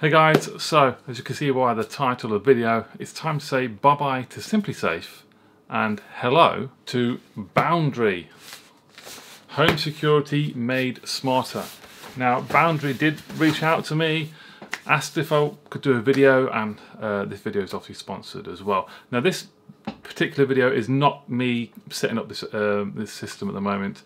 Hey guys, so as you can see by the title of the video, it's time to say bye-bye to SimpliSafe and hello to Boundary. Home security made smarter. Now Boundary did reach out to me, asked if I could do a video, and this video is obviously sponsored as well. Now this particular video is not me setting up this system at the moment.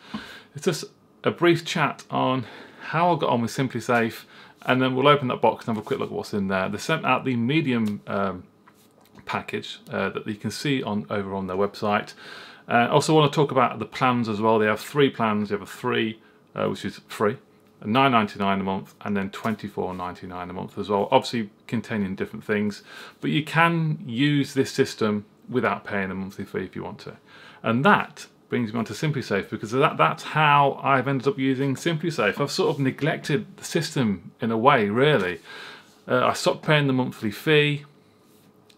It's just a brief chat on how I got on with SimpliSafe, and then we'll open that box and have a quick look at what's in there. They sent out the medium package that you can see over on their website. I also want to talk about the plans as well. They have three plans. You have a three, which is free, $9.99 a month, and then $24.99 a month as well, obviously containing different things. But you can use this system without paying a monthly fee if you want to. And that brings me on to SimpliSafe, because that's how I've ended up using SimpliSafe. I've sort of neglected the system in a way, really. I stopped paying the monthly fee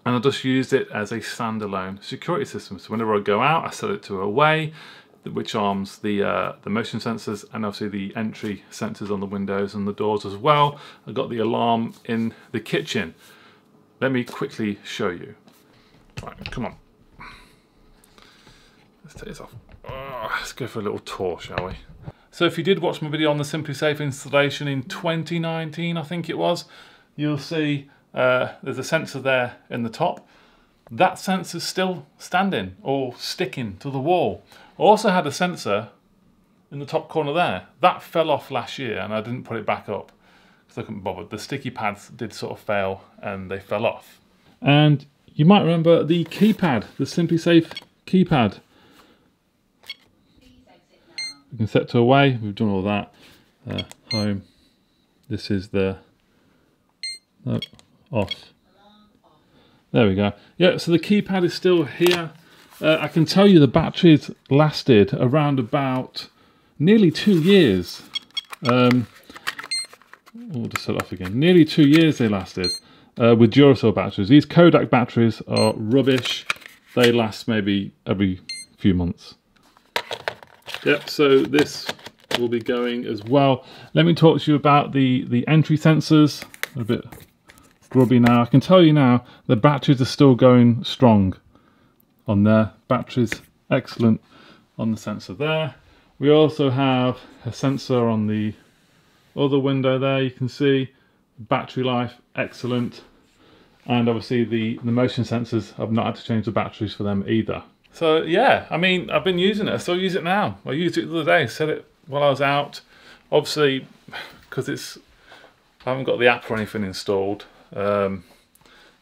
and I just used it as a standalone security system. So whenever I go out, I set it to Away, which arms the motion sensors and obviously the entry sensors on the windows and the doors as well. I got the alarm in the kitchen. Let me quickly show you. Right, come on. Let's take this off. Let's go for a little tour, shall we? So if you did watch my video on the SimpliSafe installation in 2019, I think it was, you'll see there's a sensor there in the top. That sensor's still standing or sticking to the wall. I also had a sensor in the top corner there. That fell off last year and I didn't put it back up because I couldn't bother. The sticky pads did sort of fail and they fell off. And you might remember the keypad, the SimpliSafe keypad. We can set to Away, we've done all that. Home, this is the, no, off. There we go. Yeah, so the keypad is still here. I can tell you the batteries lasted around about nearly 2 years. We'll just set it off again. Nearly 2 years they lasted with Duracell batteries. These Kodak batteries are rubbish. They last maybe every few months. Yep, so this will be going as well. Let me talk to you about the entry sensors. They're a bit grubby now. I can tell you now the batteries are still going strong on there. Batteries excellent on the sensor there. We also have a sensor on the other window there. You can see battery life excellent, and obviously the motion sensors, I've not had to change the batteries for them either. So yeah, I mean, I've been using it, I still use it now. I used it the other day, set it while I was out. Obviously, because I haven't got the app or anything installed, then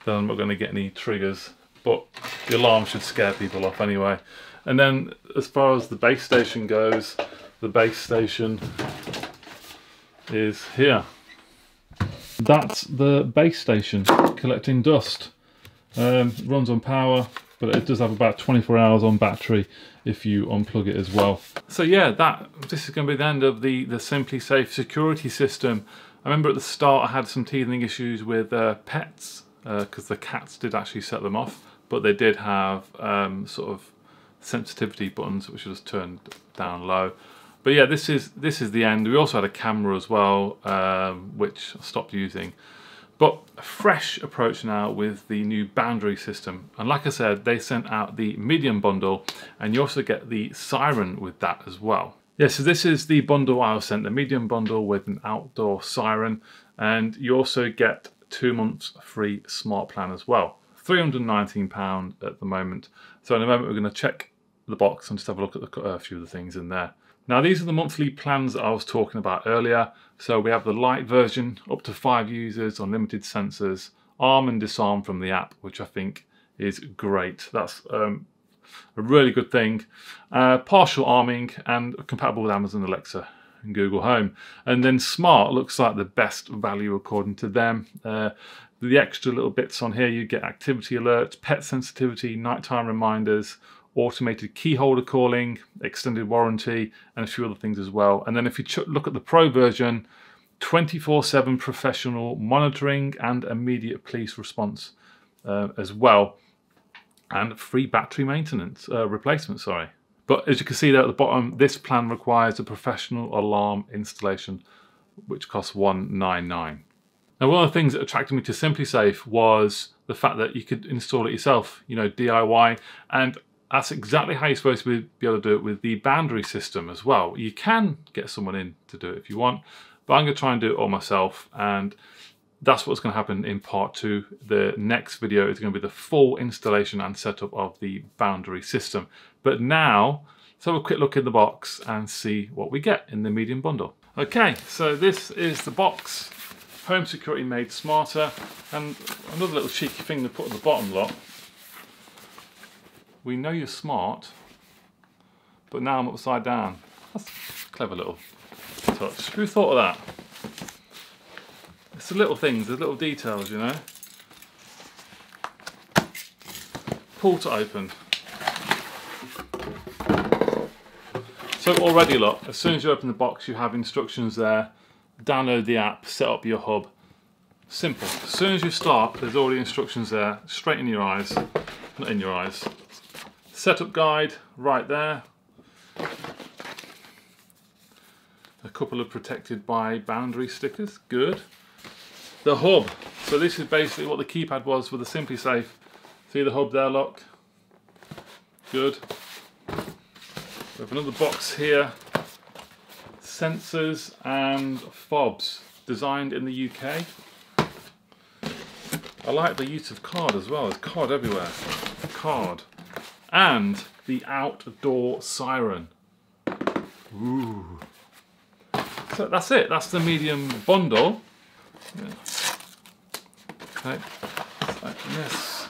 I'm not gonna get any triggers, but the alarm should scare people off anyway. And then as far as the base station goes, the base station is here. That's the base station collecting dust. Runs on power, but it does have about 24 hours on battery if you unplug it as well. So yeah, this is going to be the end of the SimpliSafe security system. I remember at the start I had some teething issues with pets, because the cats did actually set them off, but they did have sort of sensitivity buttons which was turned down low. But yeah, this is the end. We also had a camera as well, which I stopped using. But a fresh approach now with the new Boundary system. And like I said, they sent out the medium bundle and you also get the siren with that as well. Yeah, so this is the bundle I was sent, the medium bundle with an outdoor siren, and you also get 2 months free smart plan as well. £319 at the moment. So in a moment we're going to check the box and just have a look at a few of the things in there. Now these are the monthly plans that I was talking about earlier. So we have the light version, up to 5 users, unlimited sensors, arm and disarm from the app, which I think is great. That's a really good thing. Partial arming and compatible with Amazon Alexa and Google Home. And then smart looks like the best value according to them. The extra little bits on here, you get activity alerts, pet sensitivity, nighttime reminders, automated key holder calling, extended warranty, and a few other things as well. And then if you look at the pro version, 24/7 professional monitoring and immediate police response as well, and free battery maintenance, replacement, sorry. But as you can see there at the bottom, this plan requires a professional alarm installation, which costs $199. Now, one of the things that attracted me to SimpliSafe was the fact that you could install it yourself, you know, DIY, and that's exactly how you're supposed to be able to do it with the Boundary system as well. You can get someone in to do it if you want, but I'm gonna try and do it all myself, and that's what's gonna happen in part 2. The next video is gonna be the full installation and setup of the Boundary system. But now, let's have a quick look in the box and see what we get in the medium bundle. Okay, so this is the box, Home Security Made Smarter, and another little cheeky thing to put on the bottom lot. We know you're smart, but now I'm upside down. That's a clever little touch. Who thought of that? It's the little things, the little details, you know. Pull to open. So already, look, as soon as you open the box, you have instructions there. Download the app, set up your hub. Simple. As soon as you start, there's already instructions there, straight in your eyes. Not in your eyes. Setup guide right there. A couple of Protected by Boundary stickers, good. The hub. So this is basically what the keypad was with the SimpliSafe. See the hub there, look. Good. We have another box here. Sensors and fobs, designed in the UK. I like the use of card as well. There's card everywhere. Card. And the outdoor siren. Ooh. So that's it. That's the medium bundle. Yeah. Okay. Yes.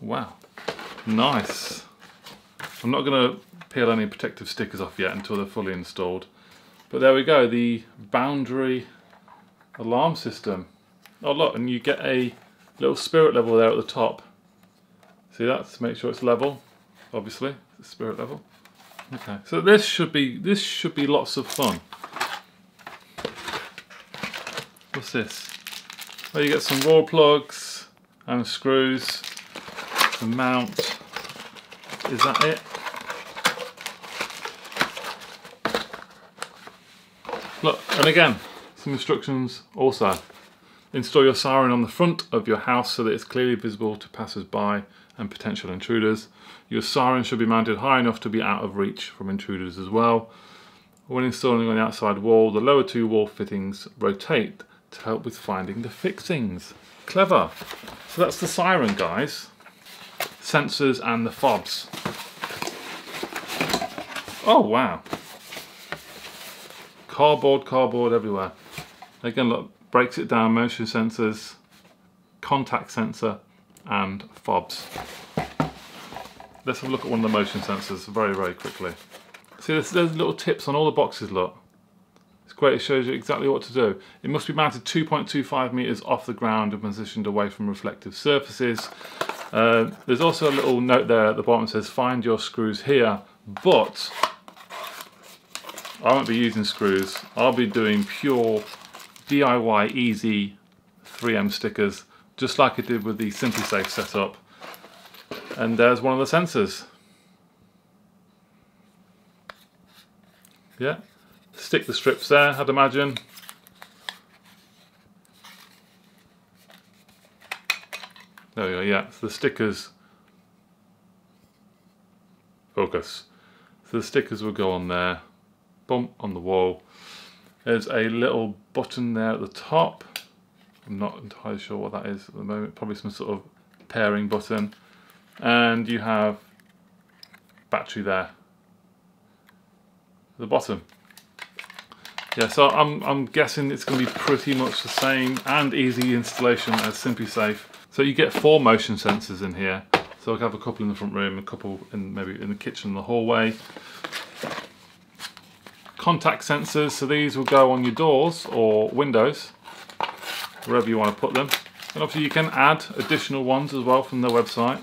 Wow. Nice. I'm not going to peel any protective stickers off yet until they're fully installed. But there we go. The Boundary alarm system. Oh look, and you get a little spirit level there at the top. See that? To make sure it's level, obviously. It's spirit level. Okay. So this should be lots of fun. What's this? Well, you get some wall plugs and screws. The mount. Is that it? Look, and again, some instructions also. Install your siren on the front of your house so that it's clearly visible to passers-by and potential intruders. Your siren should be mounted high enough to be out of reach from intruders as well. When installing on the outside wall, the lower two wall fittings rotate to help with finding the fixings. Clever. So that's the siren, guys. Sensors and the fobs. Oh, wow. Cardboard, cardboard everywhere. Again, look. Breaks it down, motion sensors, contact sensor, and fobs. Let's have a look at one of the motion sensors very, very quickly. See, there's little tips on all the boxes, look. It's great, it shows you exactly what to do. It must be mounted 2.25 meters off the ground and positioned away from reflective surfaces. There's also a little note there at the bottom that says, find your screws here, but I won't be using screws. I'll be doing pure DIY easy 3M stickers, just like I did with the SimpliSafe setup. And there's one of the sensors. Yeah, stick the strips there, I'd imagine. There we go, yeah, so the stickers. Focus. So the stickers will go on there, bump on the wall. There's a little button there at the top. I'm not entirely sure what that is at the moment. Probably some sort of pairing button. And you have battery there at the bottom. Yeah, so I'm guessing it's going to be pretty much the same and easy installation as SimpliSafe. So you get 4 motion sensors in here. So I'll have a couple in the front room, a couple in maybe in the kitchen, the hallway. Contact sensors, so these will go on your doors or windows, wherever you want to put them. And obviously you can add additional ones as well from their website.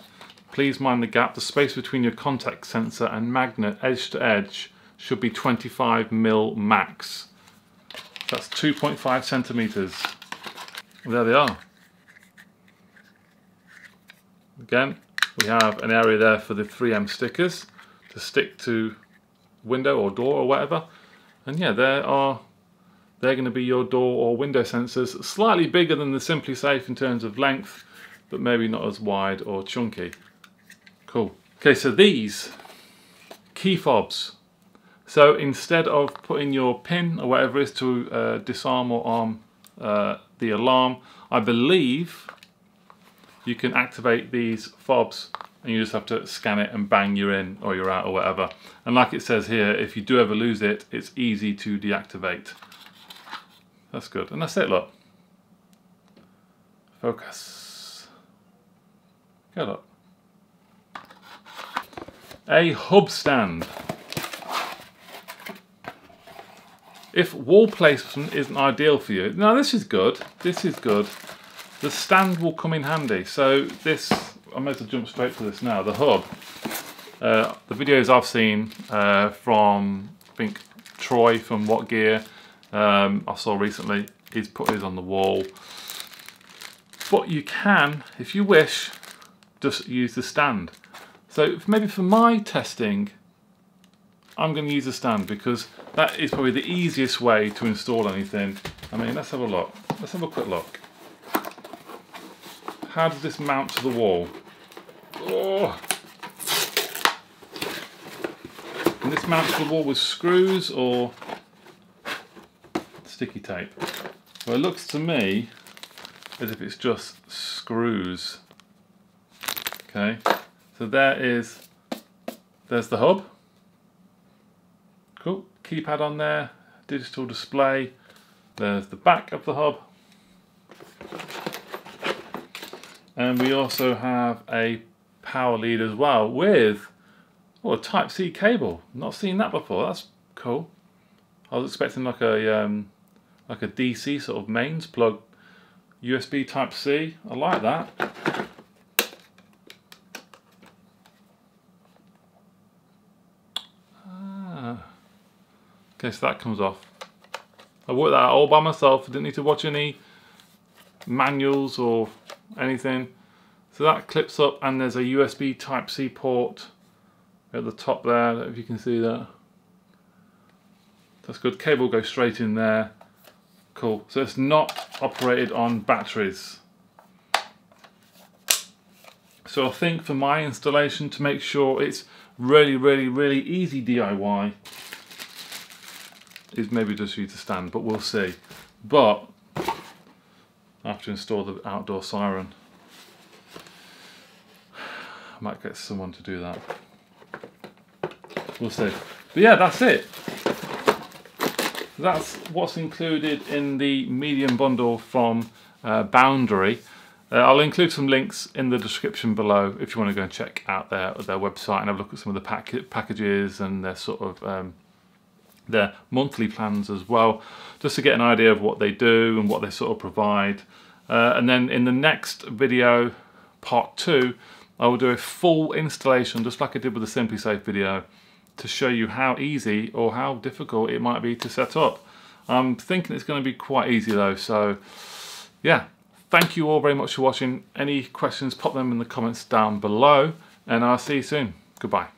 Please mind the gap, the space between your contact sensor and magnet edge to edge should be 25mm max. That's 2.5 centimeters. There they are. Again, we have an area there for the 3M stickers to stick to window or door or whatever. And yeah, there are They're going to be your door or window sensors, slightly bigger than the SimpliSafe in terms of length, but maybe not as wide or chunky. Cool. Okay, so these key fobs. So instead of putting your pin or whatever it is to disarm or arm the alarm, I believe you can activate these fobs and you just have to scan it and bang, you're in or you're out or whatever. And like it says here, if you do ever lose it, it's easy to deactivate. That's good. And that's it, look. Focus. Get up. A hub stand. If wall placement isn't ideal for you, now this is good. This is good. The stand will come in handy. So this, I might as well jump straight to this now. The hub. The videos I've seen from, I think, Troy from What Gear. I saw recently, he's put his on the wall, but you can, if you wish, just use the stand. So maybe for my testing, I'm going to use the stand because that is probably the easiest way to install anything. I mean, let's have a look. Let's have a quick look. How does this mount to the wall? Oh. Can this mount to the wall with screws or sticky tape? Well, it looks to me as if it's just screws. Okay, so there's the hub. Cool, keypad on there, digital display. There's the back of the hub. And we also have a power lead as well with a Type-C cable. Not seen that before, that's cool. I was expecting like a DC sort of mains plug, USB Type-C, I like that. Ah. Okay, so that comes off. I worked that out all by myself, I didn't need to watch any manuals or anything. So that clips up and there's a USB Type-C port at the top there, I don't know if you can see that. That's good, cable goes straight in there. Cool, so it's not operated on batteries. So I think for my installation, to make sure it's really, really, really easy DIY, is maybe just use the stand, but we'll see. But I have to install the outdoor siren. I might get someone to do that. We'll see. But yeah, that's it. That's what's included in the medium bundle from Boundary. I'll include some links in the description below if you want to go and check out their website and have a look at some of the packages and their sort of their monthly plans as well, just to get an idea of what they do and what they sort of provide. And then in the next video, part 2, I will do a full installation, just like I did with the SimpliSafe video, to show you how easy or how difficult it might be to set up. I'm thinking it's going to be quite easy though, so yeah. Thank you all very much for watching. Any questions, pop them in the comments down below, and I'll see you soon. Goodbye.